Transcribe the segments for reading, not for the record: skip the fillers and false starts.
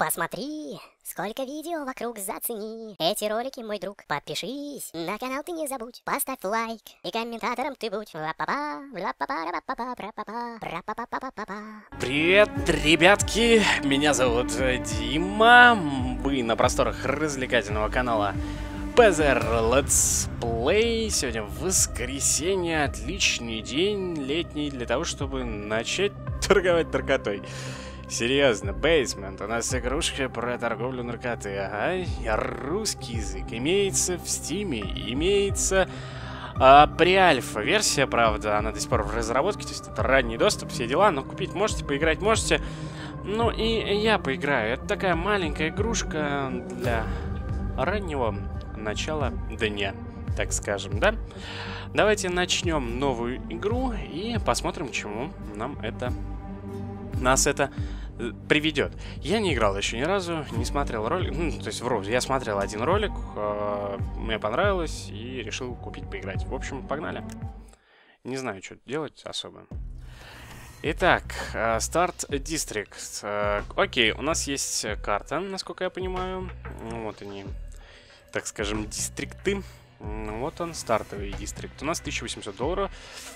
Посмотри, сколько видео вокруг, зацени эти ролики, мой друг. Подпишись на канал, ты не забудь. Поставь лайк и комментатором ты будь. Привет, ребятки, меня зовут Дима. Вы на просторах развлекательного канала PZR Let's Play. Сегодня воскресенье, отличный день летний для того, чтобы начать торговать наркотой. Серьезно, Basement, у нас игрушка про торговлю наркотой, ага, русский язык, имеется в стиме, имеется при альфа-версия, правда, она до сих пор в разработке, то есть это ранний доступ, все дела, но купить можете, поиграть можете, ну и я поиграю, это такая маленькая игрушка для раннего начала дня, так скажем, да? Давайте начнем новую игру и посмотрим, к чему нас это приведет. Я не играл еще ни разу, не смотрел ролик, то есть вроде я смотрел один ролик, мне понравилось и решил купить, поиграть. В общем, погнали. Не знаю, что делать особо. Итак, Start District. Окей, у нас есть карта, насколько я понимаю. Вот они, так скажем, дистрикты. Вот он, стартовый дистрикт. У нас $1800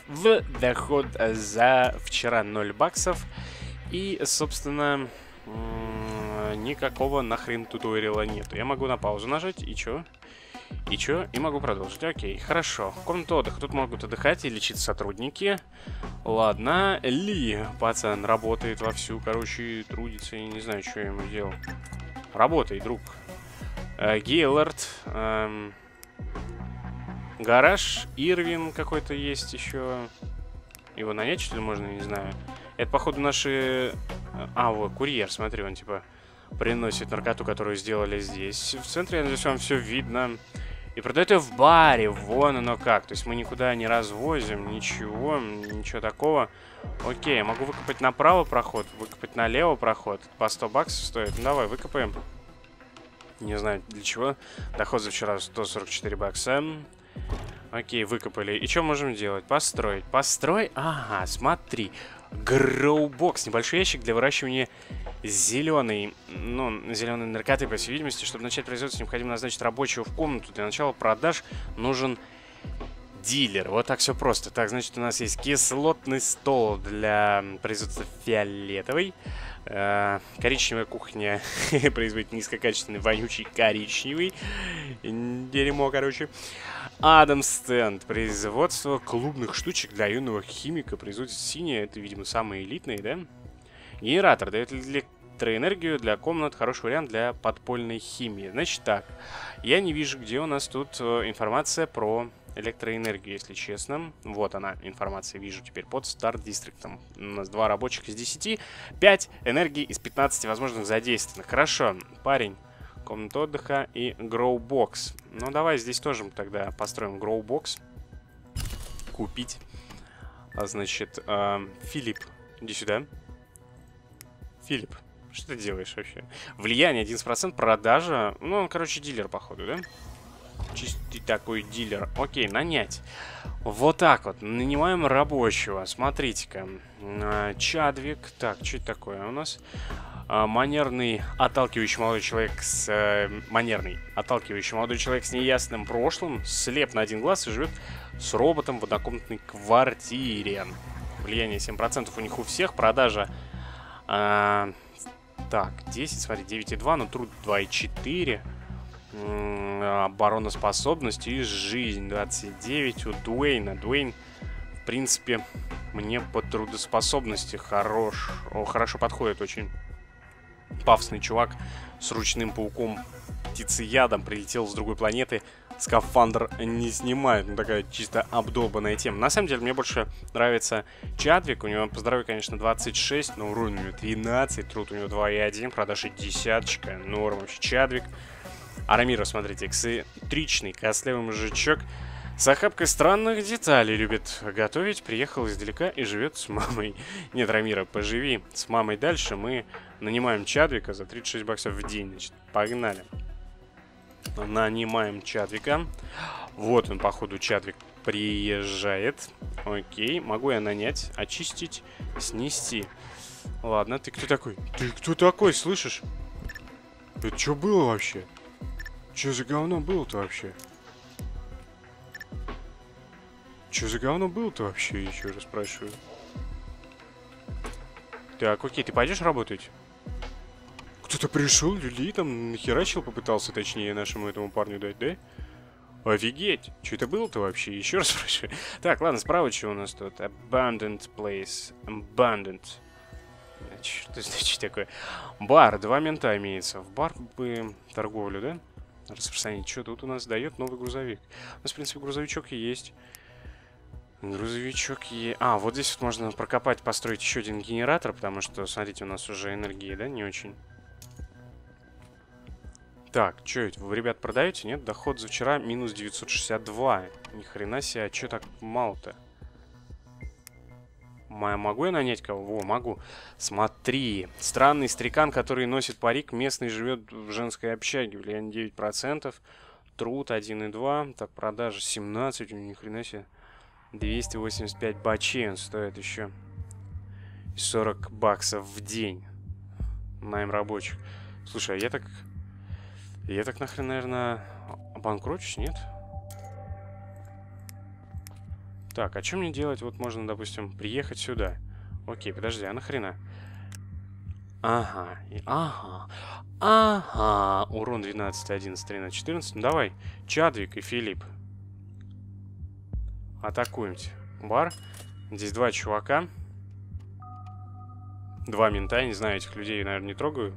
в доход за вчера, 0 баксов. И, собственно, никакого нахрен туториала нету. Я могу на паузу нажать, и чё? И чё? И могу продолжить. Окей, хорошо. Комната отдыха. Тут могут отдыхать и лечить сотрудники. Ладно. Ли, пацан, работает вовсю, короче, трудится. Я не знаю, что я ему делал. Работай, друг. Гейлорд. Гараж, Ирвин какой-то есть еще. Его нанять, что ли, можно, не знаю. Это, походу, наши... А, вот, курьер, смотри, он, типа, приносит наркоту, которую сделали здесь. В центре, я надеюсь, вам все видно. И продает ее в баре, вон оно как. То есть мы никуда не развозим, ничего, ничего такого. Окей, могу выкопать направо проход, выкопать налево проход. По 100 баксов стоит. Ну, давай, выкопаем. Не знаю, для чего. Доход за вчера 144 бакса. Окей, выкопали. И что можем делать? Построить. Построй. Ага, смотри. Гроубокс. Небольшой ящик для выращивания зеленой. Ну, зеленой наркоты, по всей видимости. Чтобы начать производство, необходимо назначить рабочего в комнату. Для начала продаж нужен дилер. Вот так все просто. Так, значит, у нас есть кислотный стол для производства фиолетовой. Коричневая кухня производит низкокачественный, вонючий коричневый. Дерьмо, короче. Адам Стенд. Производство клубных штучек для юного химика. Производит синие. Это, видимо, самые элитные, да? Генератор. Дает электроэнергию для комнат. Хороший вариант для подпольной химии. Значит так. Я не вижу, где у нас тут информация про электроэнергию, если честно. Вот она, информация, вижу теперь под старт дистриктом. У нас 2 рабочих из 10, 5 энергии из 15 возможных задействованных. Хорошо, парень. Комната отдыха и гроубокс. Ну, давай здесь тоже тогда построим гроубокс. Купить. Значит, Филипп, иди сюда. Филипп, что ты делаешь вообще? Влияние 11%, продажа. Ну, он, короче, дилер, походу, да? Чистый такой дилер. Окей, нанять. Вот так вот. Нанимаем рабочего. Смотрите-ка. Чадвик. Так, что это такое у нас? Манерный отталкивающий молодой человек с... манерный отталкивающий молодой человек с неясным прошлым. Слеп на один глаз и живет с роботом в однокомнатной квартире. Влияние 7% у них у всех. Продажа... так, 10, смотри, 9,2. Но труд 2,4. Обороноспособность и жизнь 29 у Дуэйна. Дуэйн, в принципе, мне по трудоспособности хорош. О, хорошо подходит. Очень пафосный чувак с ручным пауком птицеядом. Прилетел с другой планеты. Скафандр не снимает. Ну, такая чисто обдолбанная тема. На самом деле, мне больше нравится Чадвик. У него по здоровью, конечно, 26, но урон у него 13, труд у него 2,1, продажи десяточка. Норм вообще Чадвик. Арамира, смотрите, эксцентричный, костлявый мужичок с охапкой странных деталей, любит готовить, приехал издалека и живет с мамой. Нет, Арамира, поживи с мамой дальше, мы нанимаем Чадвика за 36 баксов в день, значит, погнали. Нанимаем Чадвика, вот он, походу, Чадвик приезжает, окей, могу я нанять, очистить, снести. Ладно, ты кто такой? Ты кто такой, слышишь? Это что было вообще? Что за говно было-то вообще? Что за говно было-то вообще, еще раз спрашиваю. Так, окей, ты пойдешь работать? Кто-то пришел, люлей там нахерачил, попытался, точнее, нашему этому парню дать, да? Офигеть! Что это было-то вообще? Еще раз спрашиваю. Так, ладно, справа что у нас тут? Abandoned place. Abandoned. Что значит такое? Бар. 2 мента имеется. В бар бы торговлю, да? Распространить. Что тут у нас дает новый грузовик? У нас, в принципе, грузовичок и есть. Грузовичок и... А, вот здесь вот можно прокопать, построить еще один генератор, потому что, смотрите, у нас уже энергии, да, не очень. Так, что это? Вы, ребят, продаете? Нет, доход за вчера минус 962. Ни хрена себе, а что так мало-то? Могу я нанять кого? О, могу. Смотри. Странный старикан, который носит парик, местный, живет в женской общаге. Влияние 9%. Труд 1,2. Так, продажи 17. Ни хрена себе. 285 бачей он стоит еще. 40 баксов в день. Найм рабочих. Слушай, а я так нахрен, наверное, обанкрочусь, нет? Так, а что мне делать? Вот можно, допустим, приехать сюда. Окей, подожди, а нахрена? Ага, урон 12, 11, 13, 14. Ну, давай, Чадвик и Филипп. Атакуем. Бар. Здесь 2 чувака. 2 мента. Я не знаю, этих людей, наверное, не трогаю.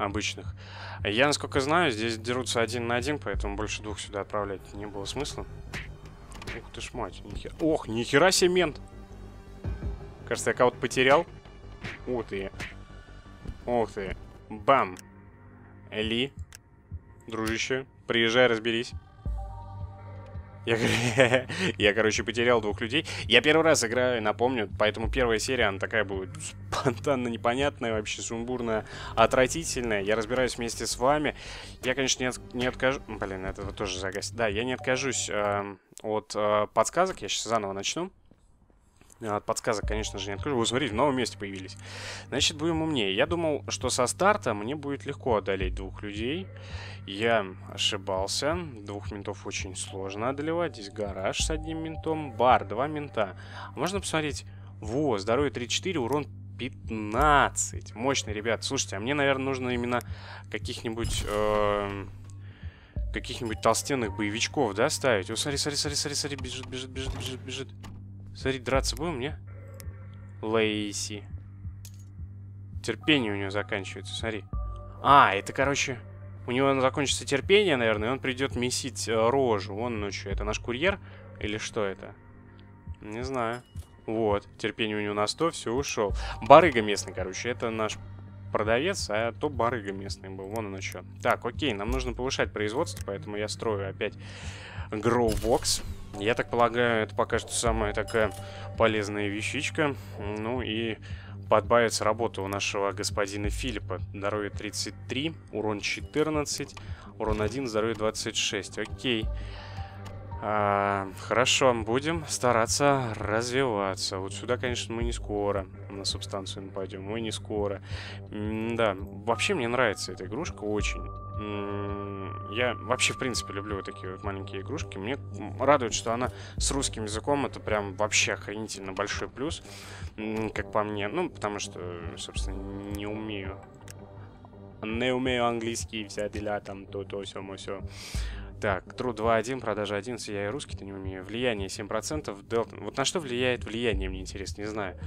Обычных. Я, насколько знаю, здесь дерутся 1 на 1, поэтому больше 2 сюда отправлять не было смысла. Ух ты ж мать. Нихера... Ох, нихера себе мент. Кажется, я кого-то потерял. Ух ты. Ух ты. Бам. Ли. Дружище, приезжай, разберись. Я, короче, потерял 2 людей. Я первый раз играю, напомню, поэтому первая серия, она такая будет спонтанно непонятная, вообще сумбурная, отвратительная. Я разбираюсь вместе с вами. Я, конечно, не откажусь... Блин, это тоже загасит. Да, я не откажусь от подсказок. Я сейчас заново начну. От подсказок, конечно же, не откажусь. Вы смотрите, в новом месте появились. Значит, будем умнее. Я думал, что со старта мне будет легко одолеть 2 людей. Я ошибался. 2 ментов очень сложно одолевать. Здесь гараж с 1 ментом. Бар, 2 мента. Можно посмотреть? Во, здоровье 34, урон 15. Мощный, ребят. Слушайте, а мне, наверное, нужно именно каких-нибудь... каких-нибудь толстенных боевичков, да, ставить? О, смотри, бежит. Смотри, драться будем, не? Лейси. Терпение у него заканчивается, смотри. А, это, короче, у него закончится терпение, наверное, и он придет месить рожу. Вон, ну что, это наш курьер? Или что это? Не знаю. Вот, терпение у него на 100, все, ушел. Барыга местный, короче, это наш продавец, а то барыга местный был. Вон оно что. Так, окей, нам нужно повышать производство, поэтому я строю опять Growbox. Я так полагаю, это пока что самая такая полезная вещичка. Ну и подбавится работа у нашего господина Филиппа. Здоровье 33, урон 14, урон 1, здоровье 26. Окей. Хорошо, будем стараться развиваться. Вот сюда, конечно, мы не скоро. На субстанцию мы пойдем, мы не скоро. Да, вообще мне нравится эта игрушка очень. Я вообще, в принципе, люблю вот такие вот маленькие игрушки. Мне радует, что она с русским языком. Это прям вообще охренительно большой плюс, как по мне. Ну, потому что, собственно, не умею английский, вся дела там, то, все. Так, труд 2.1, продажа 11, я и русский-то не умею. Влияние 7%, делта. Вот на что влияет влияние, мне интересно, не знаю.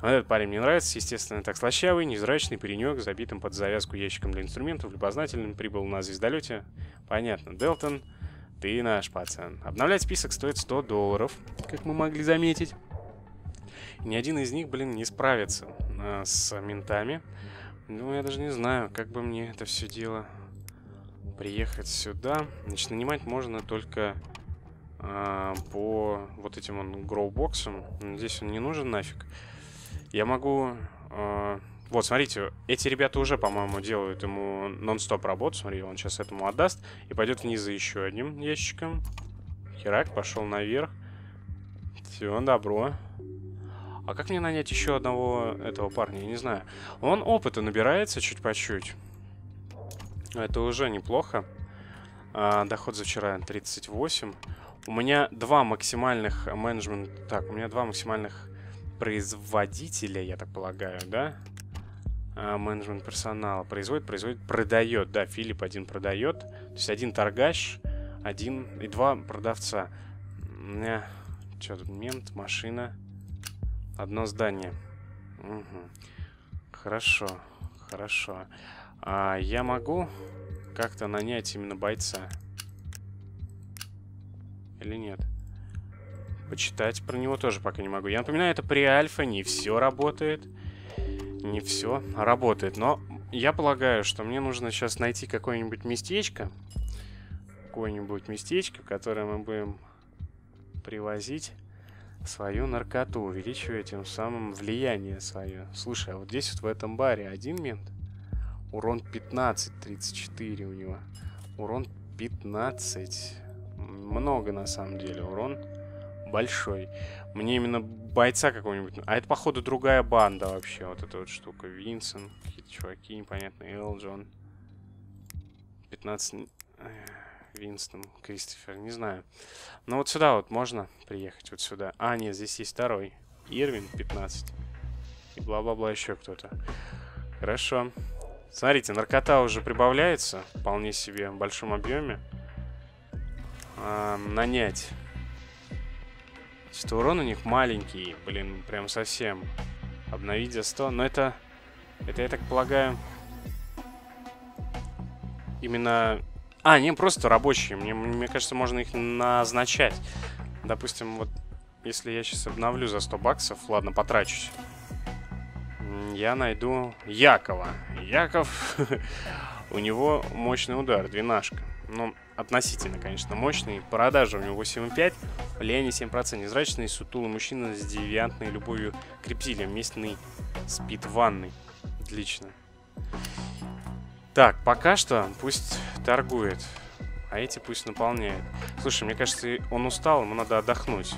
А этот парень мне нравится, естественно, так слащавый, невзрачный паренек, забитым под завязку ящиком для инструментов, любознательным, прибыл на звездолете. Понятно, Делтон, ты наш пацан. Обновлять список стоит $100, как мы могли заметить. Ни один из них, блин, не справится с ментами. Ну, я даже не знаю, как бы мне это все дело... Приехать сюда. Значит, нанимать можно только по вот этим гроубоксам. Здесь он не нужен нафиг. Я могу... Вот, смотрите, эти ребята уже, по-моему, делают ему нон-стоп работу. Смотри, он сейчас этому отдаст и пойдет вниз за еще одним ящиком. Херак, пошел наверх. Все, добро. А как мне нанять еще одного этого парня? Я не знаю. Он опыта набирается чуть по чуть. Это уже неплохо. Доход за вчера 38. У меня два максимальных производителя, я так полагаю, да? Менеджмент персонала. Продает. Да, Филипп один продает. То есть один торгаш, один и два продавца. У меня... Что тут? Мент, машина. Одно здание. Угу. Хорошо, хорошо. А я могу как-то нанять именно бойца? Или нет? Почитать про него тоже пока не могу. Я напоминаю, это при альфа не все работает. Не все работает. Но я полагаю, что мне нужно сейчас найти какое-нибудь местечко. В которое мы будем привозить свою наркоту. Увеличивая тем самым влияние свое. Слушай, а вот здесь вот в этом баре один мент. Урон 15, 34 у него. Урон 15. Много на самом деле. Урон большой. Мне именно бойца какого-нибудь... А это, походу, другая банда вообще. Вот эта вот штука. Винсент. Какие-то чуваки непонятные. Элджон. 15... Винстон. Кристофер. Не знаю. Но вот сюда вот можно приехать. Вот сюда. А, нет, здесь есть второй. Ирвин 15. И бла-бла-бла еще кто-то. Хорошо. Смотрите, наркота уже прибавляется. Вполне себе в большом объеме. Нанять. Что урон у них маленький. Блин, прям совсем. Обновить за 100. Но это... я так полагаю... Именно... А, не просто рабочие. Мне кажется, можно их назначать. Допустим, вот... Если я сейчас обновлю за 100 баксов... Ладно, потрачусь. Я найду Якова. Яков, у него мощный удар, двенашка. Ну, относительно, конечно, мощный. Продажа у него 8,5, влияние 7%. Незрачный, сутулый мужчина с девиантной любовью к рептилиям. Местный спит в ванной. Отлично. Так, пока что пусть торгует, а эти пусть наполняют. Слушай, мне кажется, он устал, ему надо отдохнуть.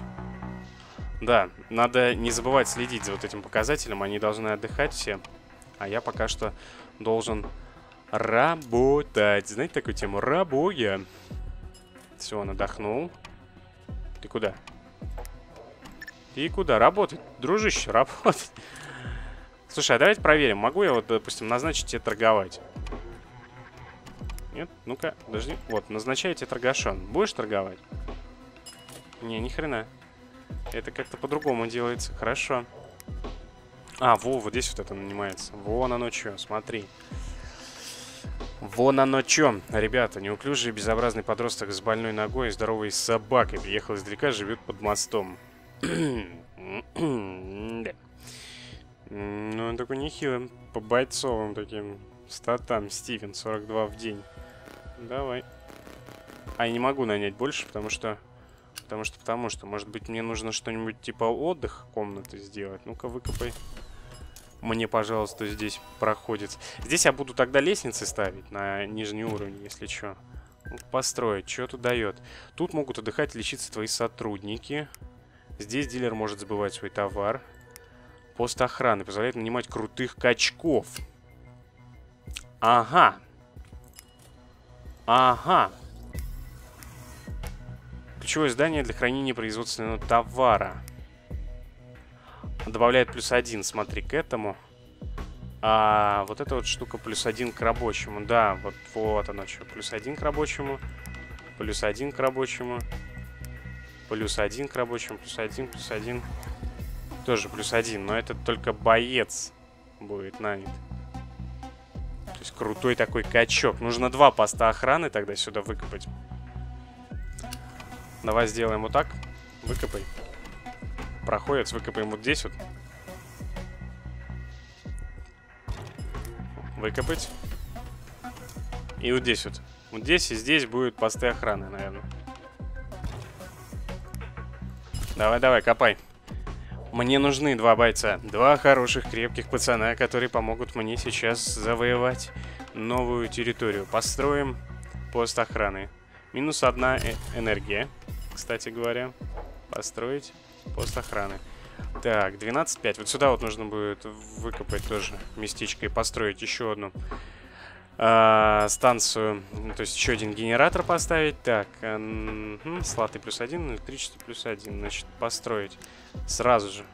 Да, надо не забывать следить за вот этим показателем. Они должны отдыхать все. А я пока что должен работать. Знаете такую тему? Рабоя. Все, он отдохнул. Ты куда? Ты куда? Работать, дружище, работать. Слушай, а давайте проверим. Могу я вот, допустим, назначить тебе торговать? Нет? Ну-ка, подожди. Вот, назначаю тебе торгашон. Будешь торговать? Не, ни хрена. Это как-то по-другому делается. Хорошо. А, во, вот здесь вот это нанимается. Вон оно чё, смотри. Вон оно чё. Ребята, неуклюжий безобразный подросток с больной ногой и здоровой собакой приехал издалека, живет под мостом. Ну, он такой нехилый, по бойцовым таким статам. Стивен, 42 в день. Давай. А я не могу нанять больше, потому что... может быть, мне нужно что-нибудь типа отдых комнаты сделать. Ну-ка, выкопай. Мне, пожалуйста, здесь проходит. Здесь я буду тогда лестницы ставить на нижний уровень, если что. Построить, что тут дает. Тут могут отдыхать, лечиться твои сотрудники. Здесь дилер может сбывать свой товар. Пост охраны позволяет нанимать крутых качков. Ага. Ага. Ключевое здание для хранения производственного товара. Добавляет +1, смотри, к этому. А вот эта вот штука +1 к рабочему. Да, вот, вот оно что. +1 к рабочему. +1 к рабочему. +1 к рабочему. +1, +1. Тоже +1, но это только боец будет нанят. То есть крутой такой качок. Нужно два поста охраны тогда сюда выкопать. Давай сделаем вот так. Выкопай. Проходец. Выкопаем вот здесь вот. Выкопать. И вот здесь вот. Вот здесь и здесь будут посты охраны, наверное. Давай-давай, копай. Мне нужны два бойца. Два хороших, крепких пацана, которые помогут мне сейчас завоевать новую территорию. Построим пост охраны. -1 энергия. Кстати говоря, построить пост охраны. Так, 12,5. Вот сюда вот нужно будет выкопать тоже местечко и построить еще одну. станцию, ну, то есть еще один генератор поставить. Так, слоты +1, электричество +1, значит, построить сразу же.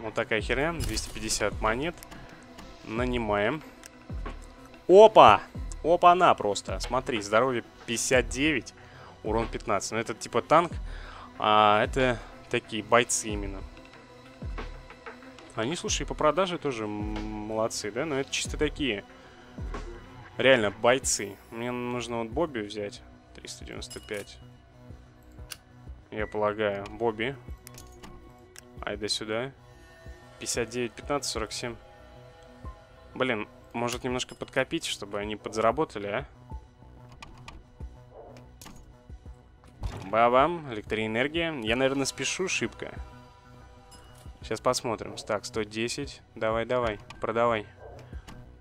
Вот такая херня, 250 монет. Нанимаем. Опа! Опа-на просто. Смотри, здоровье 59, урон 15. Но это типа танк, а это такие бойцы именно. Они, слушай, по продаже тоже молодцы, да? Но это чисто такие. Реально, бойцы. Мне нужно вот Бобби взять. 395. Я полагаю. Бобби. Айда сюда. 59, 15, 47. Блин, может немножко подкопить, чтобы они подзаработали, а? Ба-бам, электроэнергия. Я, наверное, спешу, шибко. Сейчас посмотрим. Так, 110. Давай-давай, продавай.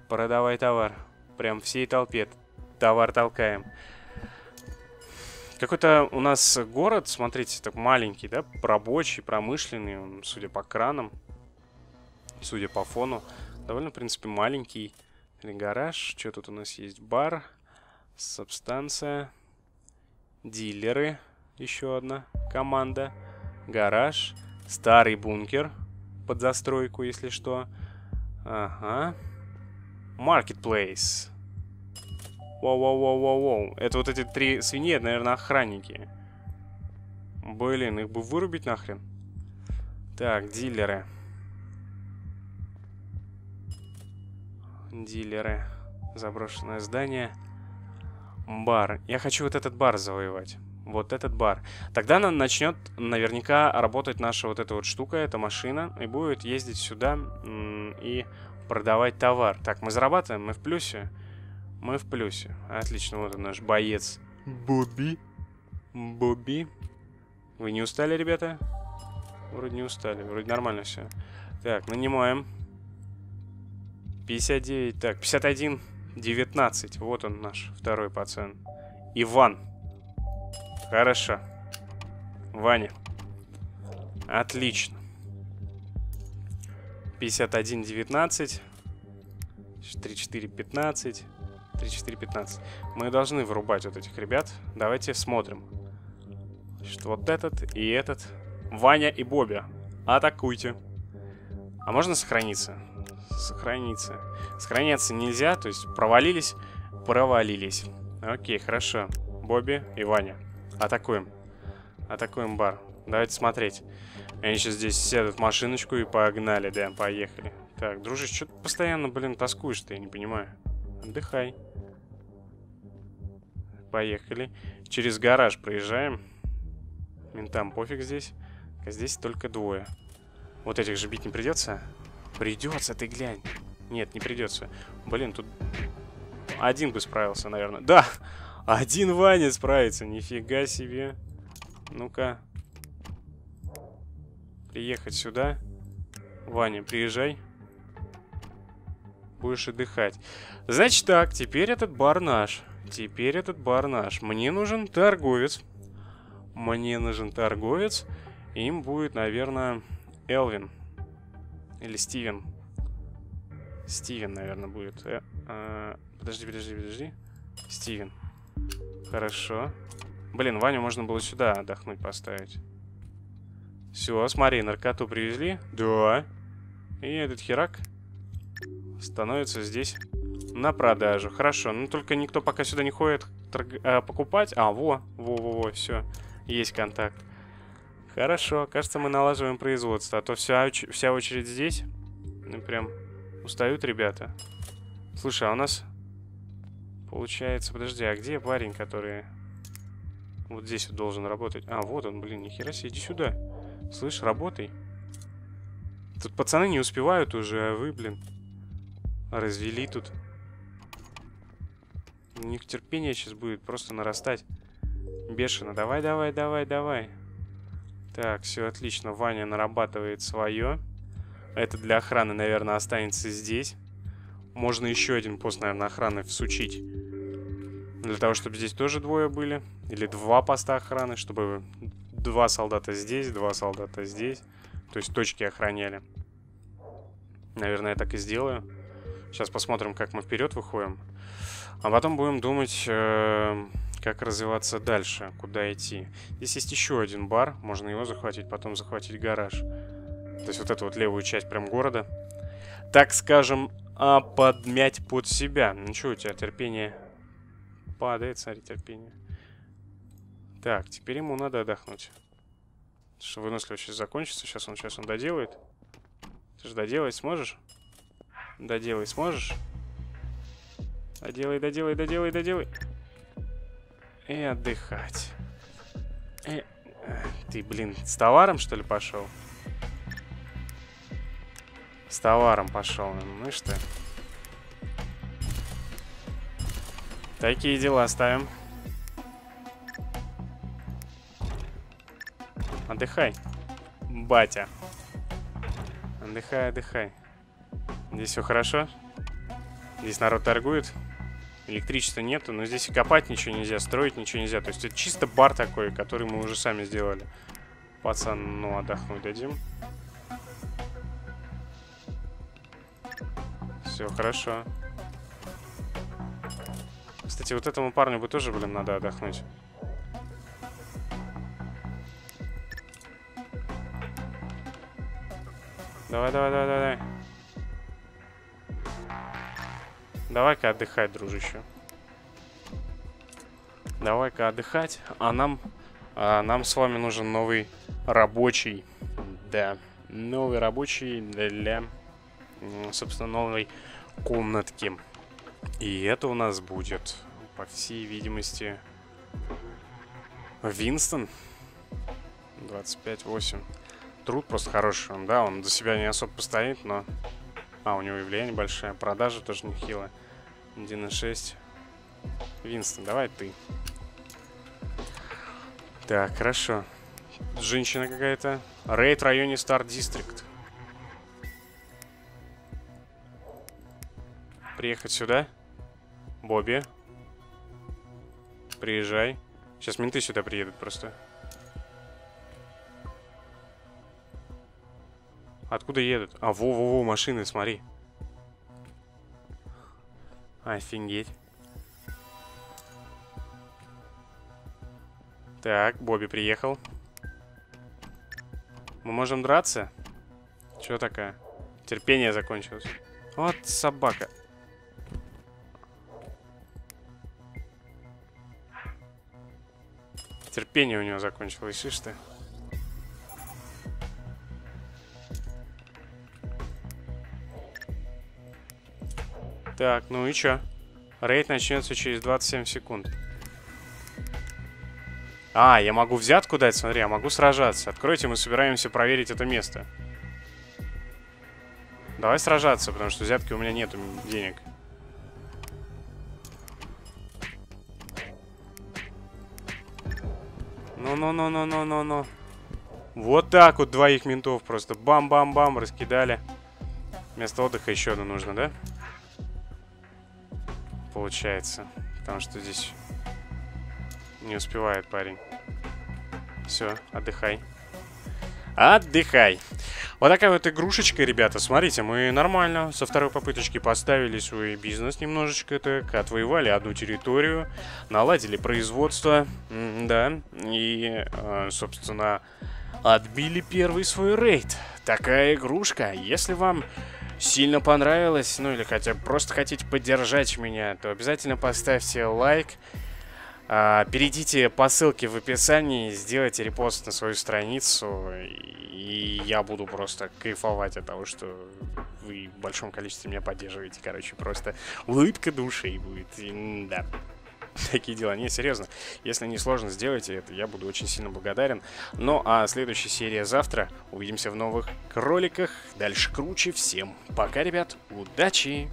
Продавай товар. Прям всей толпе товар толкаем. Какой-то у нас город, смотрите, так маленький, да? Рабочий, промышленный, судя по кранам. Судя по фону. Довольно, в принципе, маленький. Или гараж. Что тут у нас есть? Бар. Субстанция. Дилеры. Еще одна команда. Гараж. Старый бункер. Под застройку, если что. Ага. Marketplace. Воу-воу-воу-воу-воу. Это вот эти три свиньи, это, наверное, охранники. Блин, их бы вырубить нахрен. Так, дилеры. Дилеры. Заброшенное здание. Бар. Я хочу вот этот бар завоевать. Вот этот бар. Тогда она начнет наверняка работать наша вот эта вот штука, эта машина. И будет ездить сюда и... продавать товар. Так, мы зарабатываем, мы в плюсе. Мы в плюсе. Отлично, вот он наш боец. Бобби. Бобби. Вы не устали, ребята? Вроде не устали, вроде нормально все. Так, нанимаем. 59, так, 51, 19. Вот он наш второй пацан. Иван. Хорошо. Ваня. Отлично. 51, 19, 34, 15, 34, 15. Мы должны вырубать вот этих ребят. Давайте смотрим. Значит, вот этот и этот. Ваня и Бобби, атакуйте. А можно сохраниться? Сохраниться. Сохраняться нельзя, то есть провалились. Провалились. Окей, хорошо. Бобби и Ваня. Атакуем. Атакуем бар. Давайте смотреть. Они сейчас здесь сядут в машиночку и погнали, да, поехали. Так, дружище, что ты постоянно, блин, тоскуешь-то, я не понимаю. Отдыхай. Поехали. Через гараж проезжаем. Ментам пофиг здесь. А здесь только двое. Вот этих же бить не придется? Придется, ты глянь. Нет, не придется. Блин, тут один бы справился, наверное. Да, один Ваня справится, нифига себе. Ну-ка. Приехать сюда. Ваня, приезжай. Будешь отдыхать. Значит так, теперь этот бар наш. Теперь этот бар наш. Мне нужен торговец. Мне нужен торговец. Им будет, наверное, Элвин. Или Стивен. Стивен, наверное, будет. Подожди. Стивен. Хорошо. Блин, Ваню можно было сюда отдохнуть поставить. Все, смотри, наркоту привезли. Да. И этот херак становится здесь на продажу. Хорошо, но только никто пока сюда не ходит покупать. А, во, все. Есть контакт. Хорошо, кажется, мы налаживаем производство. А то вся очередь здесь. Ну, прям устают ребята. Слушай, а у нас получается... Подожди, а где парень, который вот здесь вот должен работать? А, вот он, блин, нихера себе, иди сюда. Слышь, работай. Тут пацаны не успевают уже, а вы, блин, развели тут. У них терпение сейчас будет просто нарастать. Бешено. Давай. Так, все отлично. Ваня нарабатывает свое. Это для охраны, наверное, останется здесь. Можно еще один пост, наверное, охраны всучить. Для того, чтобы здесь тоже двое были. Или два поста охраны, чтобы... Два солдата здесь, два солдата здесь. То есть точки охраняли. Наверное, я так и сделаю. Сейчас посмотрим, как мы вперед выходим. А потом будем думать, как развиваться дальше, куда идти. Здесь есть еще один бар, можно его захватить, потом захватить гараж. То есть вот эту вот левую часть прям города. Так скажем, подмять под себя. Ну что, у тебя терпение падает, смотри, терпение. Так, теперь ему надо отдохнуть. Что выносливость сейчас закончится, сейчас он доделает. Ты же доделать сможешь? Доделай сможешь? Доделай. И отдыхать. И... Ты, блин, с товаром, что ли, пошел? С товаром пошел, ну что? Такие дела ставим. Отдыхай, батя. Отдыхай. Здесь все хорошо. Здесь народ торгует. Электричества нету, но здесь и копать ничего нельзя, строить ничего нельзя. То есть это чисто бар такой, который мы уже сами сделали. Пацану отдохнуть дадим. Все хорошо. Кстати, вот этому парню бы тоже, блин, надо отдохнуть. Давай. Давай-ка отдыхать, дружище. Давай-ка отдыхать. А нам с вами нужен новый рабочий. Да, новый рабочий для, собственно, новой комнатки. И это у нас будет, по всей видимости, Винстон. 25-8. Труд просто хороший, да, он за себя не особо постоит, но... А, у него явление большое, продажа тоже нехилая. 1,6. Винстон, давай ты. Так, хорошо. Женщина какая-то. Рейд в районе Star District. Приехать сюда. Бобби. Приезжай. Сейчас менты сюда приедут просто. Откуда едут? А, во-во-во, машины, смотри. Офигеть. Так, Бобби приехал. Мы можем драться? Чё такая? Терпение закончилось. Вот собака. Терпение у него закончилось, ишь ты. Так, ну и чё? Рейд начнется через 27 секунд. А, я могу взятку дать, смотри, я могу сражаться. Откройте, мы собираемся проверить это место. Давай сражаться, потому что взятки у меня нету денег. Ну. Вот так вот двоих ментов просто бам-бам-бам раскидали. Место отдыха еще одно нужно, да? Получается, потому что здесь не успевает парень. Все, отдыхай. Отдыхай. Вот такая вот игрушечка, ребята. Смотрите, мы нормально со второй попыточки поставили свой бизнес немножечко так. Отвоевали одну территорию. Наладили производство. Да. И, собственно, отбили первый свой рейд. Такая игрушка. Если вам... сильно понравилось, ну или хотя бы просто хотите поддержать меня, то обязательно поставьте лайк, перейдите по ссылке в описании, сделайте репост на свою страницу, и я буду просто кайфовать от того, что вы в большом количестве меня поддерживаете, короче, просто улыбка души будет, и, да. Такие дела. Не, серьезно. Если не сложно, сделайте это. Я буду очень сильно благодарен. Ну, а следующая серия завтра. Увидимся в новых роликах. Дальше круче. Всем пока, ребят. Удачи!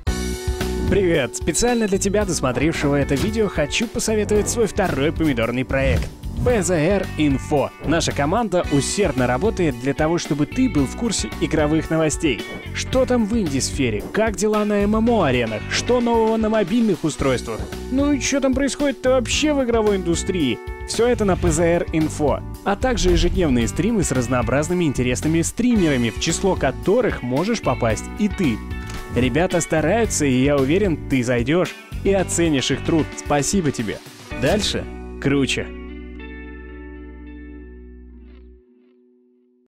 Привет! Специально для тебя, досмотревшего это видео, хочу посоветовать свой второй помидорный проект. PZR Info. Наша команда усердно работает для того, чтобы ты был в курсе игровых новостей. Что там в инди-сфере? Как дела на ММО-аренах? Что нового на мобильных устройствах? Ну и что там происходит-то вообще в игровой индустрии? Все это на PZR Info, а также ежедневные стримы с разнообразными интересными стримерами, в число которых можешь попасть и ты. Ребята стараются, и я уверен, ты зайдешь и оценишь их труд. Спасибо тебе. Дальше круче.